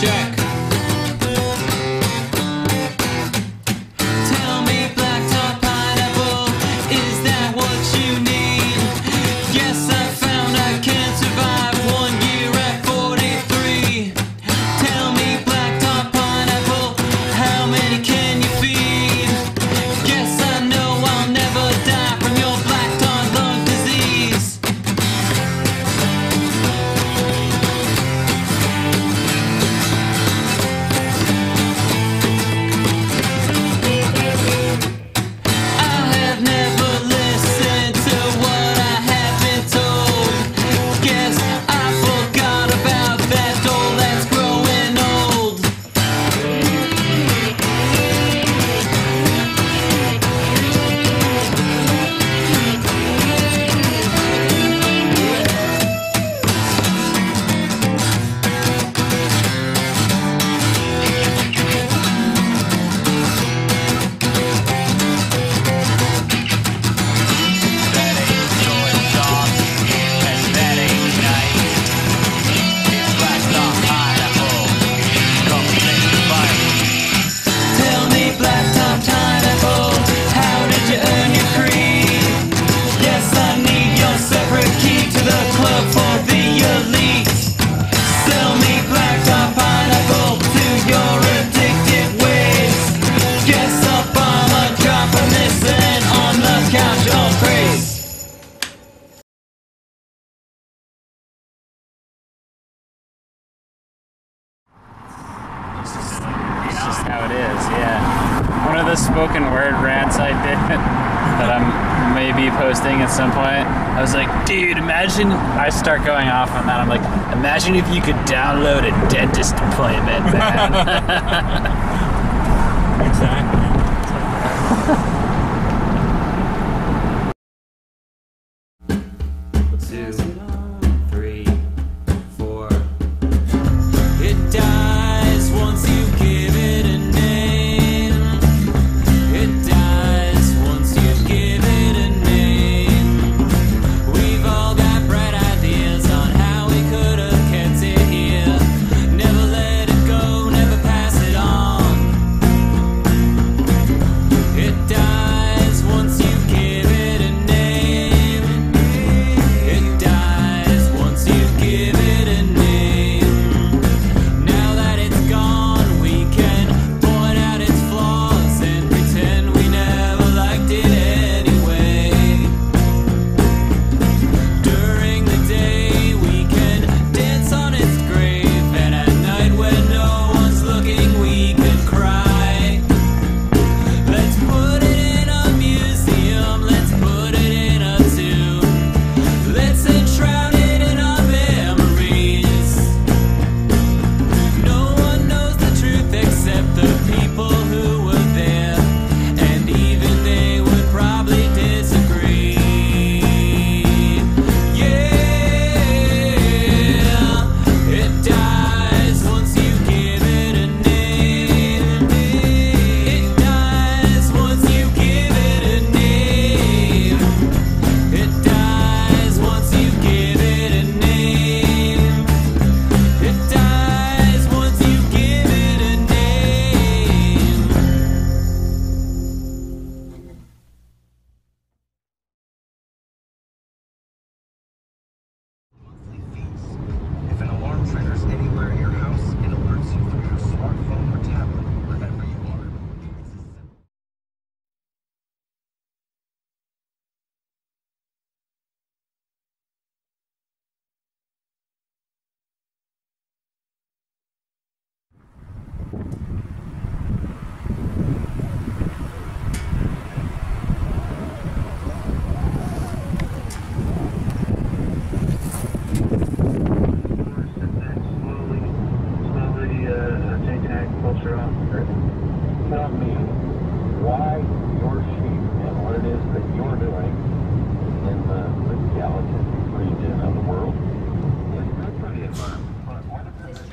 Check. Tell me, black top pineapple, is that what you need? Yes, I found I can't survive 1 year at 43. Tell me, black top pineapple, how many can you feed? Yes, I know I'll never die from your black top lung disease. One of the spoken word rants I did that I'm maybe posting at some point, I was like, dude, imagine, I start going off on that, I'm like, imagine if you could download a dentist appointment, man. Exactly. 2, 3, 4. It dies once you give it a name. tell me why your sheep and what it is that you're doing in the galaxy region of the world is good for the environment. But what if it's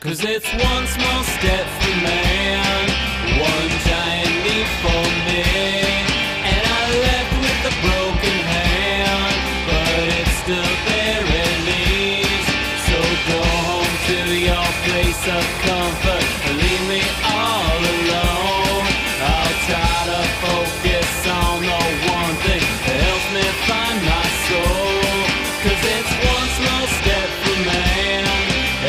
'Cause it's one small step for man, one giant leap for me, and I left with a broken hand, but it's still there at least. So go home to your place of comfort and leave me all alone. I'll try to focus on the one thing that helps me find my soul. 'Cause it's one small step for man,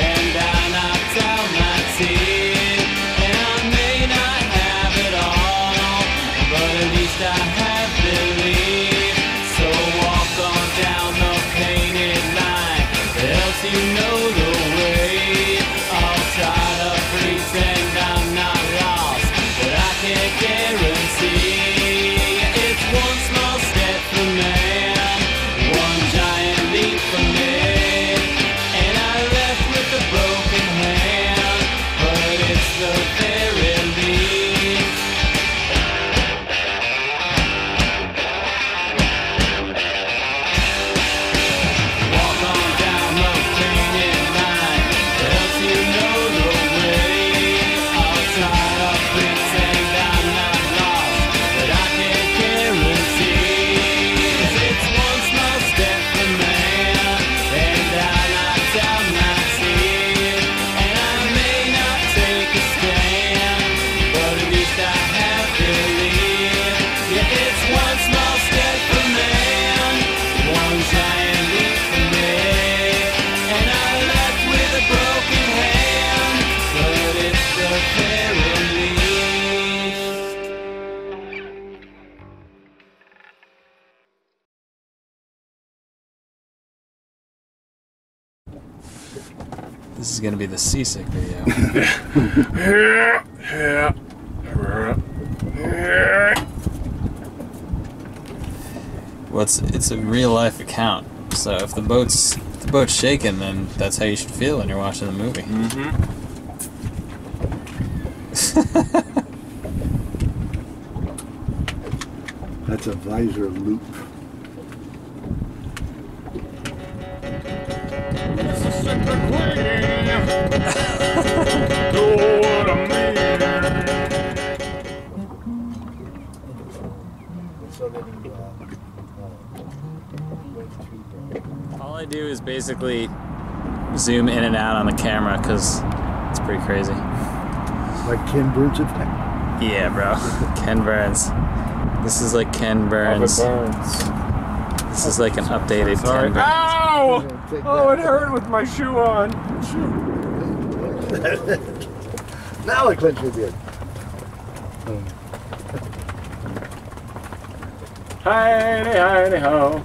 and I knocked out my teeth. And I may not have it all, but at least I have belief. So walk on down the painted line that helps you know the way. I'll try to pretend I'm not lost, but I can't guarantee. It's one small step for man, one giant leap for me, and I left with a broken hand, but it's the very least. Walk on down the painted line that helps you know the way. I'll try to pretend I'm not lost, but I can't guarantee. 'Cause it's one small step for man, and I knocked out my teeth. And I may not take a stand, but at least I have belief. Yeah, it's one small step for man, one giant leap for me, and I left with a broken hand, but it's the very least. This is gonna be the seasick video. Well, it's a real life account, so if the boat's shaking, then that's how you should feel when you're watching the movie. That's a visor loop. This is sick of waiting. Know what I mean? All I do is basically zoom in and out on the camera because it's pretty crazy. Like Ken Burns effect. Yeah, bro. Ken Burns. This is like Ken Burns. This is like an updated Ken Burns. Ow! Oh, it hurt with my shoe on. Now I clench your beard. Hi, hey, hi, hey, ho.